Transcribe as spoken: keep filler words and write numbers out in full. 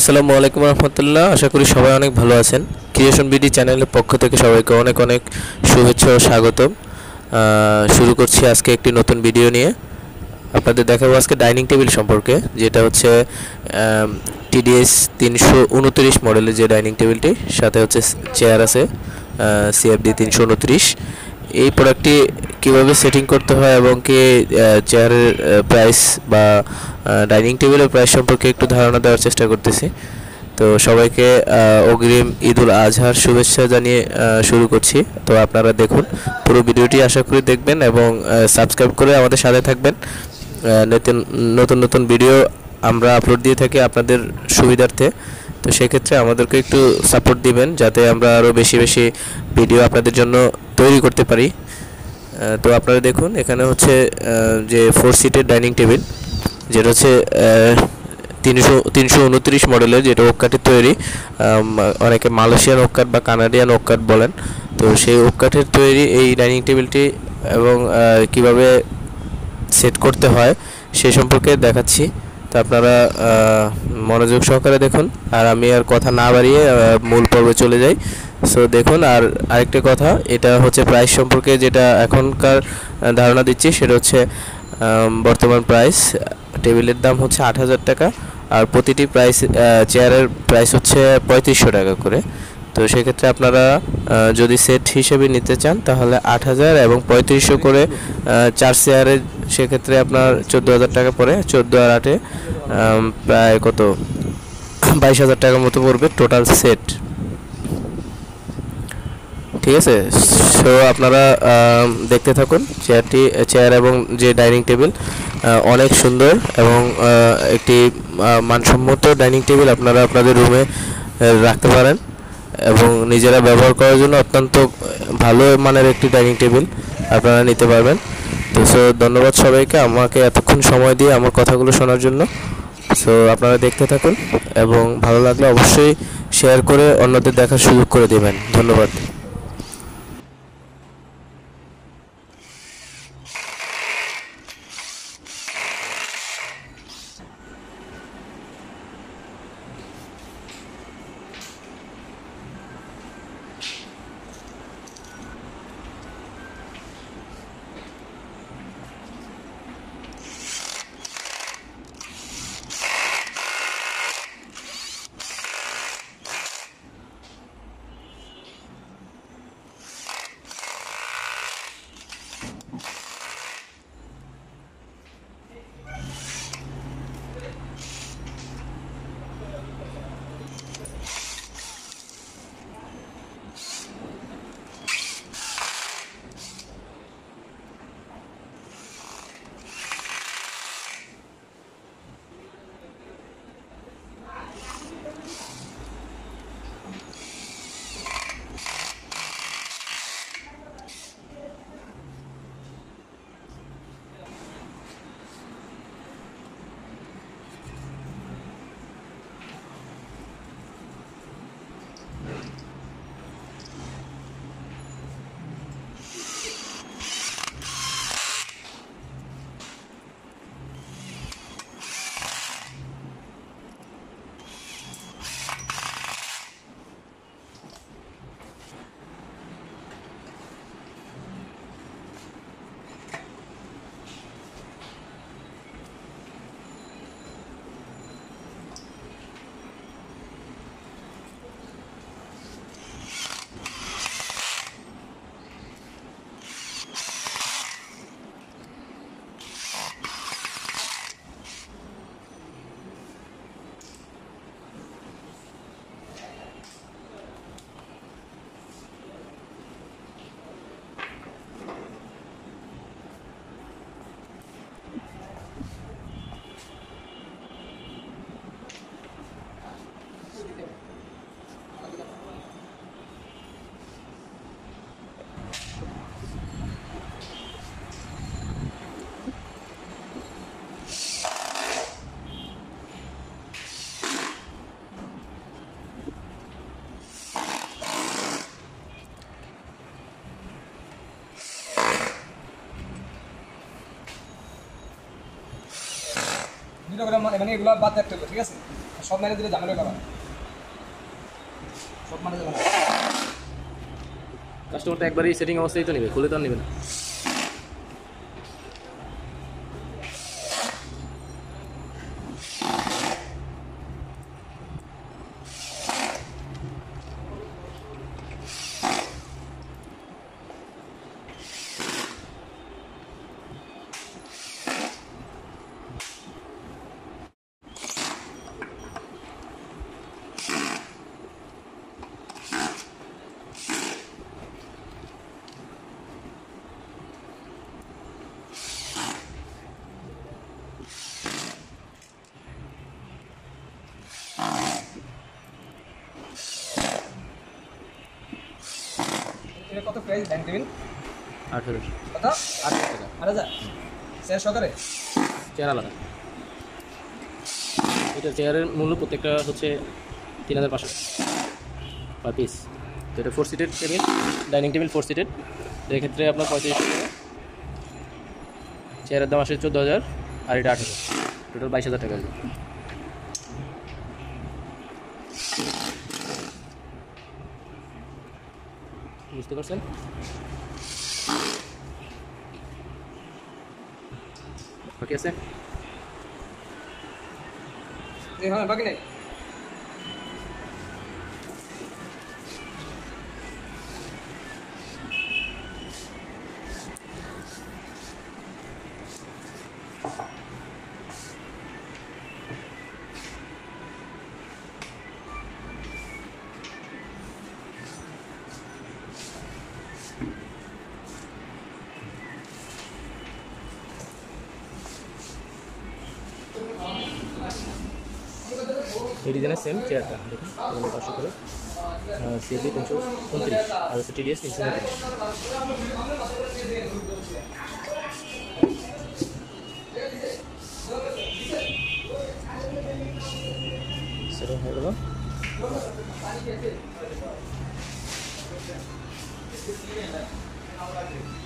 আসসালামু আলাইকুম রহমতুল্লাহ। আশা করি সবাই অনেক ভালো আছেন। ক্রিয়েশন বিডি চ্যানেলের পক্ষ থেকে সবাইকে অনেক অনেক শুভেচ্ছা ও স্বাগতম। শুরু করছি আজকে একটি নতুন ভিডিও নিয়ে। আপনাদের দেখাবো আজকে ডাইনিং টেবিল সম্পর্কে, যেটা হচ্ছে টিডিএস তিনশো উনত্রিশ মডেলের যে ডাইনিং টেবিলটি, সাথে হচ্ছে চেয়ার আছে সিএফডি তিনশো উনত্রিশ। এই প্রোডাক্টটি কীভাবে সেটিং করতে হয় এবং কি চেয়ারের প্রাইস বা ডাইনিং টেবিলের প্রাইস সম্পর্কে একটু ধারণা দেওয়ার চেষ্টা করতেছি। তো সবাইকে অগ্রিম ঈদুল আজহার শুভেচ্ছা জানিয়ে শুরু করছি। তো আপনারা দেখুন পুরো ভিডিওটি, আশা করি দেখবেন এবং সাবস্ক্রাইব করে আমাদের সাথে থাকবেন। নতুন নতুন ভিডিও আমরা আপলোড দিয়ে থাকি আপনাদের সুবিধার্থে। তো সেক্ষেত্রে আমাদেরকে একটু সাপোর্ট দিবেন যাতে আমরা আরও বেশি বেশি ভিডিও আপনাদের জন্য তৈরি করতে পারি। তো আপনারা দেখুন এখানে হচ্ছে যে ফোর সিটের ডাইনিং টেবিল, যেটা হচ্ছে তিনশো তিনশো উনত্রিশ মডেলের, যেটা ওককাঠের তৈরি। অনেকে মালয়েশিয়ান ওককাঠ বা কানাডিয়ান ওককাঠ বলেন। তো সেই ওককাঠের তৈরি এই ডাইনিং টেবিলটি এবং কিভাবে সেট করতে হয় সে সম্পর্কে দেখাচ্ছি। তো আপনারা মনোযোগ সহকারে দেখুন। আর আমি আর কথা না বাড়িয়ে মূল পর্বে চলে যাই। সো দেখুন, আর আরেকটা কথা, এটা হচ্ছে প্রাইস সম্পর্কে যেটা এখনকার ধারণা দিচ্ছি, সেটা হচ্ছে বর্তমান প্রাইস টেবিলের দাম হচ্ছে আট হাজার টাকা, আর প্রতিটি প্রাইস চেয়ারের প্রাইস হচ্ছে পঁয়ত্রিশশো টাকা করে। তো সেক্ষেত্রে আপনারা যদি সেট হিসেবে নিতে চান তাহলে আট হাজার এবং পঁয়ত্রিশশো করে চার চেয়ারের, সেক্ষেত্রে আপনার চোদ্দো হাজার টাকা পড়ে। চোদ্দো আর আটে প্রায় কত, বাইশ হাজার টাকার মতো পড়বে টোটাল সেট। ঠিক আছে, সো আপনারা দেখতে থাকুন। চেয়ারটি চেয়ার এবং যে ডাইনিং টেবিল অনেক সুন্দর এবং একটি মানসম্মত ডাইনিং টেবিল আপনারা আপনাদের রুমে রাখতে পারেন এবং নিজেরা ব্যবহার করার জন্য অত্যন্ত ভালো মানের একটি ডাইনিং টেবিল আপনারা নিতে পারবেন। তো সো ধন্যবাদ সবাইকে আমাকে এতক্ষণ সময় দিয়ে আমার কথাগুলো শোনার জন্য। সো আপনারা দেখতে থাকুন এবং ভালো লাগলে অবশ্যই শেয়ার করে অন্যদের দেখার সুযোগ করে দেবেন। ধন্যবাদ। কিলোগ্রাম মানে এগুলা বাদ রাখতে হবে, ঠিক আছে? সব মানে দিলে ঝামেলা হবে, সব মানে দিলে কাস্টমার তো একবারই সেটিং অবস্থায় তো নেবে, খুলে তো নেবে না। কত প্রাইস ব্যাংক দিবেন? আঠারো কত? আঠারো টাকা। আর যা চারশো করে চেহারা লাগা, এটা চেয়ারের মূল্য প্রত্যেকটা হচ্ছে তিন হাজার পাঁচশো পার পিস। তো এটা four seated table, dining table four seated, এক্ষেত্রে আপনার পঁয়ত্রিশ টাকা। চেয়ারের দাম আসে চোদ্দো হাজার, আর এটা আঠারো, টোটাল বাইশ হাজার টাকা আসবে। বুঝতে পারছেন? বাকি আছে? হ্যাঁ বাকি নেই। এই ডিজাইনের সেম চেয়ারটা দেখুন, এগুলো পাঁচশো করে, সিএবি তিনশো উনত্রিশ, আর হচ্ছে টিডিএস তিনশো উনত্রিশ। সেটা হয়ে গেল।